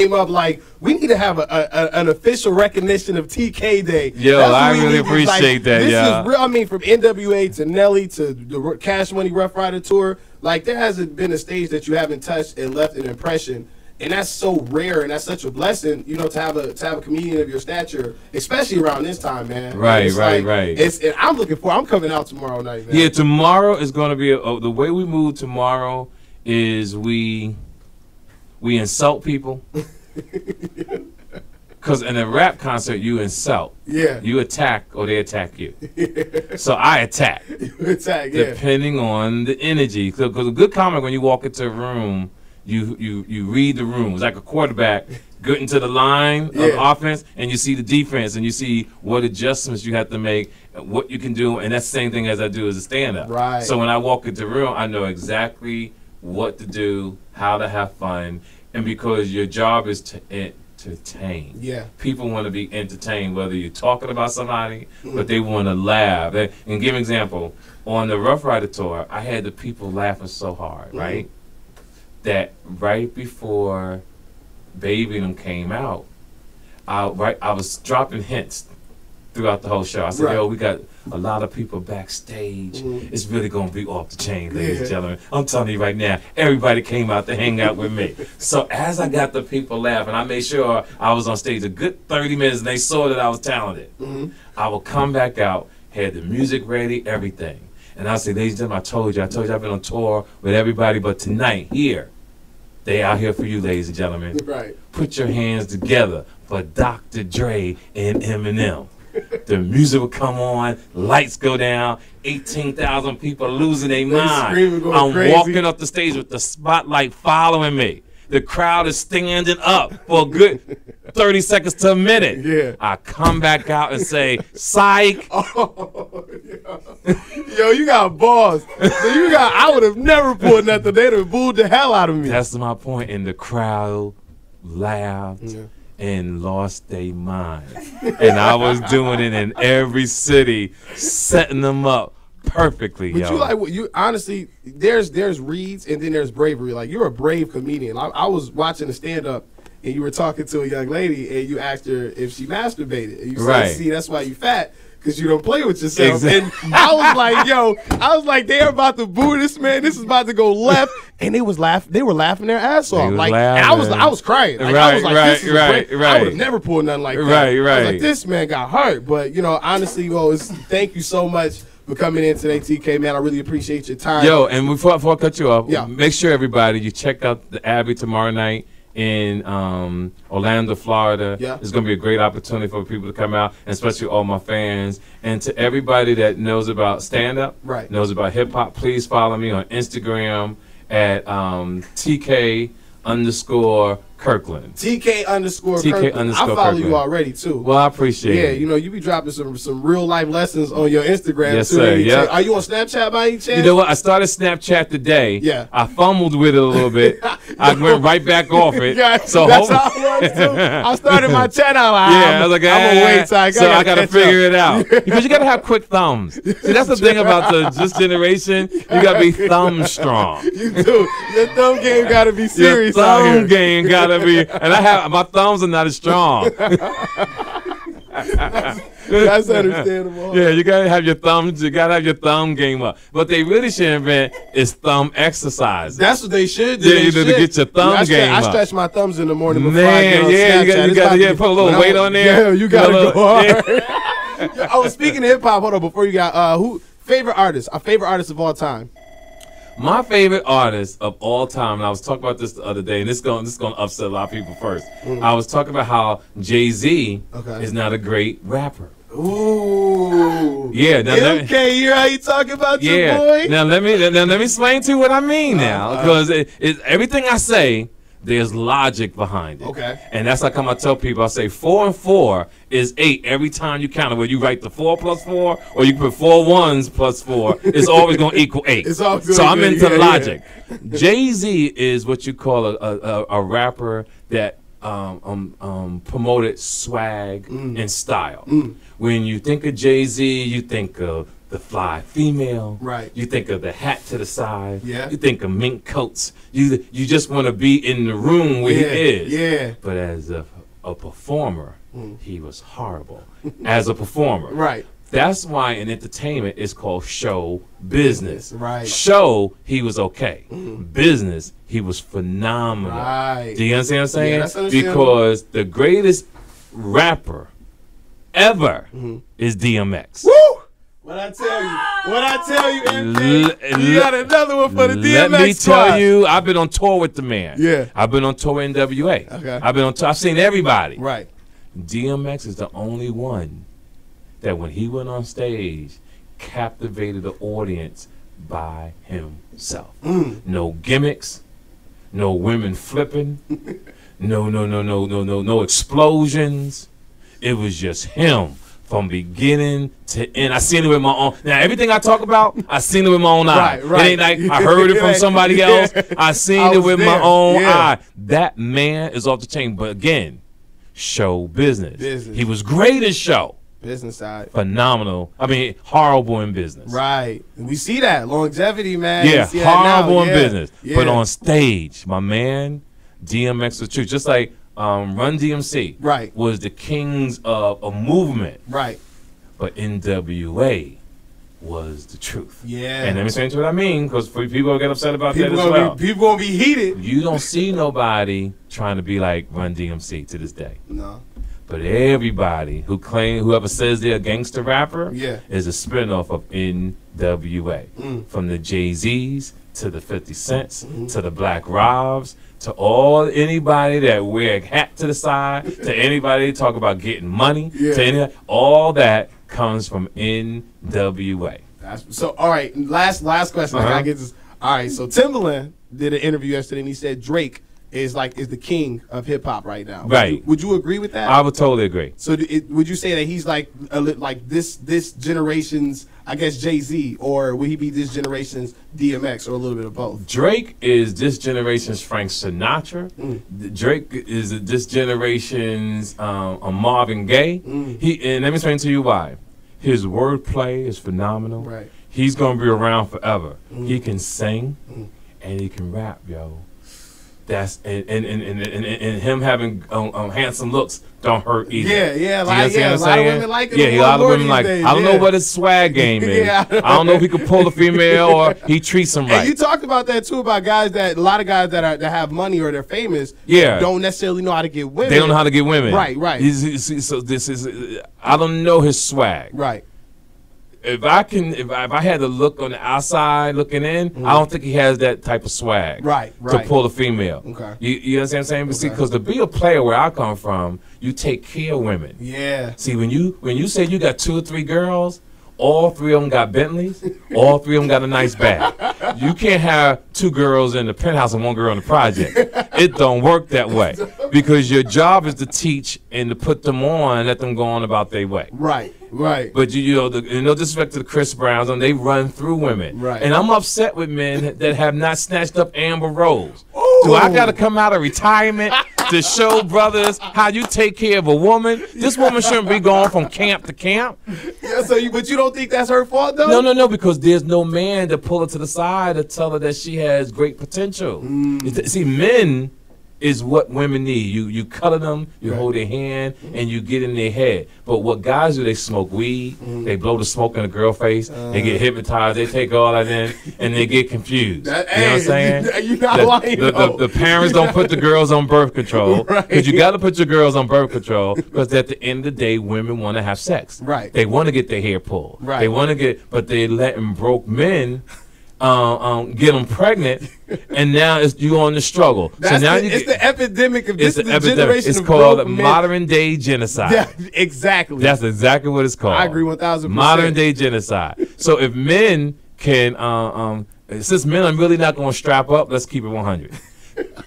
came up like, we need to have an official recognition of TK Day. Yo, I really appreciate like, that. This is real. I mean, from NWA to Nelly to the Cash Money Rough Rider tour, like there hasn't been a stage that you haven't touched and left an impression. And that's so rare, and that's such a blessing, you know, to have a comedian of your stature, especially around this time, man. Right, right, right. And I'm looking forward. I'm coming out tomorrow night, man. Yeah, tomorrow is going to be the way we move tomorrow is we insult people. Because in a rap concert, you insult. Yeah. You attack or they attack you. Yeah. So I attack. You attack, yeah. Depending on the energy. Because a good comic, when you walk into a room, you read the room. It's like a quarterback getting to the line yeah. of offense, and you see the defense, and you see what adjustments you have to make, what you can do, and that's the same thing as I do as a stand-up. Right. So when I walk into the room, I know exactly what to do, how to have fun, and because your job is to entertain. Yeah. People want to be entertained, whether you're talking about somebody, but they want to laugh. And give an example, on the Rough Rider tour, I had the people laughing so hard, right? That right before Baby and them came out, I was dropping hints throughout the whole show. I said, yo, we got a lot of people backstage. It's really going to be off the chain, ladies and gentlemen. I'm telling you right now, everybody came out to hang out with me. So as I got the people laughing, I made sure I was on stage a good 30 minutes, and they saw that I was talented. I would come back out, had the music ready, everything. And I say, ladies and gentlemen, I told you I've been on tour with everybody, but tonight, here, they out here for you, ladies and gentlemen. Right. Put your hands together for Dr. Dre and Eminem. The music will come on, lights go down, 18,000 people losing their mind. I'm crazy. Walking up the stage with the spotlight following me. The crowd is standing up for a good 30 seconds to a minute. Yeah. I come back out and say, psych. Oh, yeah. Yo, you got balls. So you got, I would have never pulled nothing. They'd have booed the hell out of me. That's my point. And the crowd laughed and lost their mind. And I was doing it in every city, setting them up. Perfectly, but yo. you honestly, there's reads and then there's bravery. Like you're a brave comedian. I was watching a stand up and you were talking to a young lady and you asked her if she masturbated. And you said, see, that's why you fat, because you don't play with yourself. Exactly. And I was like, yo, I was like, they're about to boo this man. This is about to go left. And they was laughing their ass off. Like I was crying. Like, I was like, this is I would have never pulled nothing like that. I was like, this man got hurt. But you know, honestly, yo, thank you so much for coming in today, TK, man. I really appreciate your time. Yo, and before I cut you off, make sure everybody, you check out the Abbey tomorrow night in Orlando, Florida. It's going to be a great opportunity for people to come out, and especially all my fans. And to everybody that knows about stand-up, knows about hip-hop, please follow me on Instagram at TK_Kirkland. TK_Kirkland. I follow you already too. Well, I appreciate it. Yeah, you know, you be dropping some real life lessons on your Instagram too. Sir. Yeah. Are you on Snapchat by any chance? You know what? I started Snapchat today. Yeah. I fumbled with it a little bit. I went right back off it. So that's how I was too. I started my channel. I was like, I'm gonna wait till I gotta figure it out. Because you gotta have quick thumbs. See, that's the thing about this generation. You gotta be thumb strong. You do. Your thumb game gotta be serious. Your thumb game gotta be, and I have my thumbs are not as strong. That's understandable. Yeah, you gotta have your thumbs. You gotta have your thumb game up. What they really should invent is thumb exercises. That's what they should do. Yeah, you need to get your thumb game up. I stretch my thumbs in the morning before I get on Snapchat. You gotta put a little weight on there. Yeah, you gotta go hard. Oh, speaking of hip hop, hold on. Before you got who favorite artist? Our favorite artist of all time. My favorite artist of all time, and I was talking about this the other day, and this is going to upset a lot of people first. I was talking about how Jay-Z is not a great rapper. Ooh. Yeah. Now okay, you hear how you talking about your boy? Now let me explain to you what I mean now, because everything I say, there's logic behind it. Okay. And that's like I tell people, I say 4 and 4 is 8 every time you count it. Whether you write the 4 plus 4 or you put 4 1s plus 4, it's always going to equal 8. It's always so I'm into logic. Yeah. Jay-Z is what you call a rapper that promoted swag and style. When you think of Jay-Z, you think of the fly female. Right. You think of the hat to the side. Yeah. You think of mink coats. You just want to be in the room where he is. Yeah. But as a performer, he was horrible. As a performer. Right. That's why in entertainment it's called show business. Right. Show, he was okay. Business, he was phenomenal. Right. Do you understand what I'm saying? Yeah, that's understandable. Because the greatest rapper ever is DMX. Woo! What I tell you, MJ, you got another one for the DMX. Let me tell you, I've been on tour with the man. Yeah. I've been on tour in NWA. Okay. I've been on tour. I've seen everybody. Right. DMX is the only one that when he went on stage, captivated the audience by himself. No gimmicks, no women flipping, no explosions. It was just him from beginning to end. I seen it with my own. Now everything I talk about, I seen it with my own eye. Right, right. It ain't like I heard it from somebody else. I seen it with my own eye. That man is off the chain. But again, show business. He was great at show. Business side. Phenomenal. I mean, horrible in business. Right. We see that. Longevity, man. Yeah, horrible in business. Yeah. But on stage, my man, DMX was true. Just like Run D.M.C. Right. was the kings of a movement. Right. But NWA was the truth. Yeah. And let me say what I mean, because people get upset about that as well. People going to be heated. You don't see nobody trying to be like Run D.M.C. to this day. No. But everybody who claims, whoever says they're a gangster rapper, is a spinoff of NWA. From the Jay-Z's to the 50 Cents to the Black Robs to all anybody that wear a hat to the side to anybody talk about getting money to anybody, all that comes from NWA. So all right, last question. I gotta get this. All right, so Timbaland did an interview yesterday and he said Drake is the king of hip hop right now. Right. Would you agree with that? I would totally agree. So would you say that he's like this generation's, I guess, Jay-Z, or would he be this generation's DMX, or a little bit of both? Drake is this generation's Frank Sinatra. Drake is this generation's Marvin Gaye. And let me explain to you why. His wordplay is phenomenal. Right. He's going to be around forever. He can sing and he can rap, yo. That's and him having handsome looks don't hurt either. Yeah, a lot of women like it. Yeah, a lot of women like it. I don't know what his swag game is. I don't know if he can pull a female or he treats them right. And you talked about that too, about guys that a lot of guys that have money or they're famous. Yeah, don't necessarily know how to get women. They don't know how to get women. Right, right. So this is, I don't know his swag. Right. If I had to look on the outside looking in, I don't think he has that type of swag to pull a female. Okay. You understand what I'm saying? But see, because to be a player where I come from, you take care of women. Yeah. See, when you say you got 2 or 3 girls, all 3 of them got Bentleys, all 3 of them got a nice bag. You can't have 2 girls in the penthouse and 1 girl in the project. It don't work that way, because your job is to teach and to put them on and let them go on about their way. Right. Right, but you know, no disrespect to the Chris Browns, and they run through women. Right, and I'm upset with men that have not snatched up Amber Rose. Ooh. Do I gotta come out of retirement to show brothers how you take care of a woman? This woman shouldn't be going from camp to camp. Yeah, so but you don't think that's her fault though? No, because there's no man to pull her to the side to tell her that she has great potential. See, men is what women need. You color them, you hold their hand, and you get in their head. But what guys do, they smoke weed, they blow the smoke in a girl face, they get hypnotized, they take all that in, and they get confused. You know what I'm saying? You're not lying. The parents don't put the girls on birth control, because you got to put your girls on birth control, because at the end of the day, women want to have sex. Right. They want to get their hair pulled. Right. They want to get, but they letting broke men get them pregnant, and now you on the struggle. That's so now it's the epidemic of this. It's the generation. It's called modern day genocide. Yeah, exactly. That's exactly what it's called. I agree 1000%. Modern day genocide. So if men can, since men are really not going to strap up, let's keep it 100.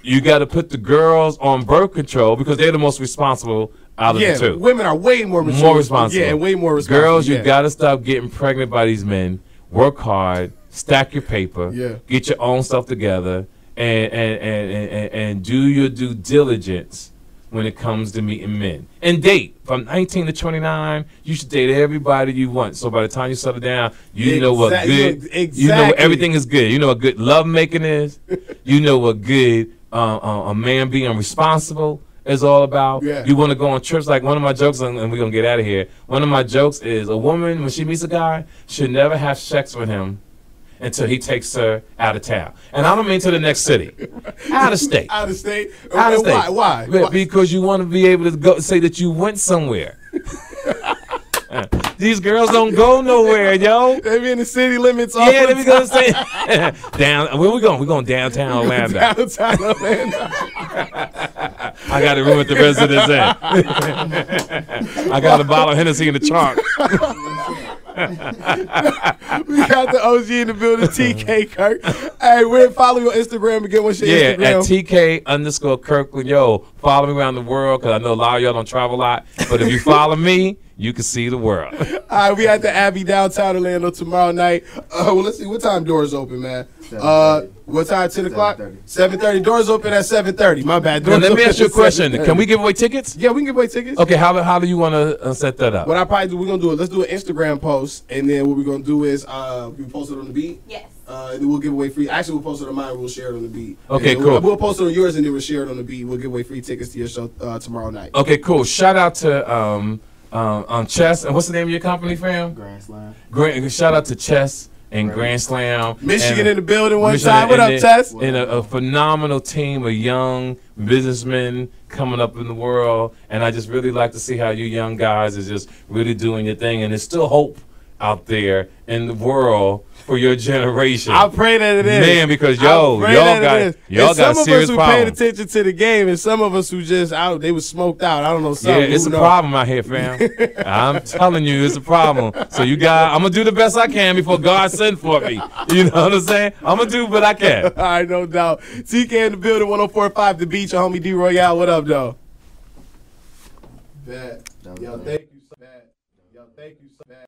You got to put the girls on birth control, because they're the most responsible out of the two. Women are way more responsible. Yeah, and way more responsible. Girls, you got to stop getting pregnant by these men. Work hard. Stack your paper, get your own stuff together, and do your due diligence when it comes to meeting men. And date. From 19 to 29, you should date everybody you want. So by the time you settle down, you know what good, you know what everything is good. You know what good lovemaking is. You know what good a man being responsible is all about. Yeah. You want to go on trips. Like one of my jokes, and we're going to get out of here. One of my jokes is a woman, when she meets a guy, should never have sex with him until he takes her out of town. And I don't mean to the next city. Out of state. Out of state? Out of state. Why? Why? Because you want to be able to go say that you went somewhere. These girls don't go nowhere, yo. They be in the city limits all the time. Yeah, they be going down. Where we going? We're going downtown Orlando. Downtown Orlando. I got a room at the Residence Inn. I got a bottle of Hennessy in the trunk. We got the OG in the building, TK Kirk. Hey, we're following on Instagram again. What's your Instagram? Yeah, at TK_Kirkland. Yo, follow me around the world because I know a lot of y'all don't travel a lot. But if you follow me, you can see the world. All right, we at the Abbey, downtown Orlando, tomorrow night. Well, let's see. What time doors open, man? What time? 10 o'clock? 7:30. Doors open at 7:30. My bad. Doors let me ask you a question. Can we give away tickets? Yeah, we can give away tickets. Okay, how do you want to set that up? What I probably do, we're going to do it. Let's do an Instagram post, and then what we're going to do is we post it on the beat. Yes. And then we'll give away free. Actually, we'll post it on mine. We'll share it on the beat. Okay, cool. We'll post it on yours, and then we'll share it on the beat. We'll give away free tickets to your show tomorrow night. Okay, cool. Shout out to Chess, and what's the name of your company, fam? Grand Slam. Shout out to Chess and Grand Slam. Michigan in the building one time. What up, Chess? And a phenomenal team of young businessmen coming up in the world. And I just really like to see how you young guys is just really doing your thing. And there's still hope out there in the world for your generation. I pray that it is. Man, because y'all got some serious of us who problems. Paid attention to the game, and some of us who just out, they was smoked out. I don't know. Something. Yeah, it's a problem out here, fam. I'm telling you, it's a problem. So you guys, I'm gonna do the best I can before God send for me. You know what I'm saying? I'm gonna do what I can. All right, no doubt. TK in the building, 104.5 the Beach. Your homie D. Royale, what up, though? Bad. Yo, thank you so bad.